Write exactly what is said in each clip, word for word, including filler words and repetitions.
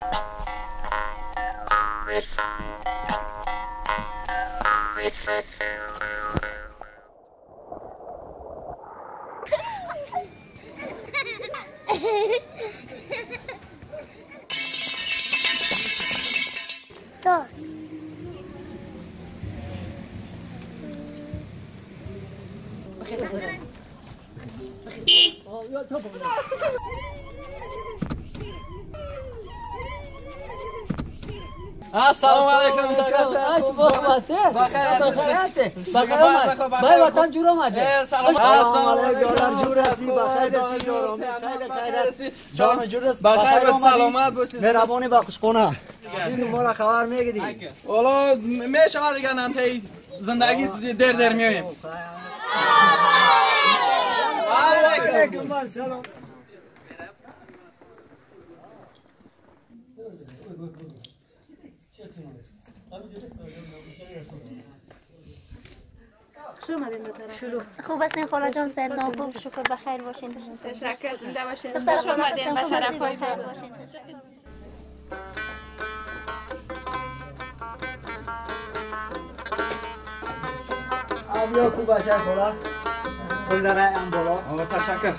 Dog. Oh, you're top of it. السلام علیکم تاگاس بخیر بخیر بخیر بای وطن جور اومده سلام علیکم دلار جور هستی بخیر هستی جورم خیر هستی جان جور هست بخیر سلامت باشید مهربانی با قشقونه این ما را خبر میگیرید والا میشه دیگه انتهای زندگی در در میایم علیکم سلام خوب هستین خاله جان سید ناپوب شکر بخیر باشین تشکر زنده باشین خوش آمدین به شرفای ما باشین آبیا خوب باشین خاله بگذارای ام بالا آقا تشکر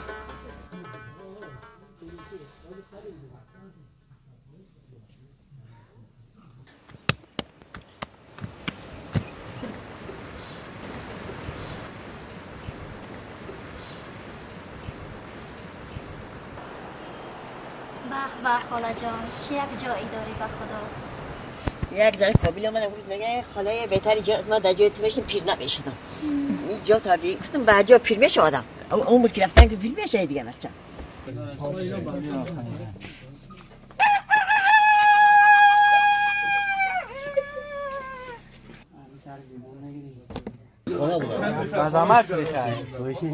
به خاله جان چه یک جایی داری به خدا یک ذره کابیل آمدم روز میگه خاله بهتری جا ما در جای تو بشین پیر نمیشدم این جا طبیعی گفتم به جا پیر میشه آدم اون بود که رفتن که پیر میشه دیگه بچه مزامت بخیر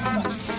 Thank you.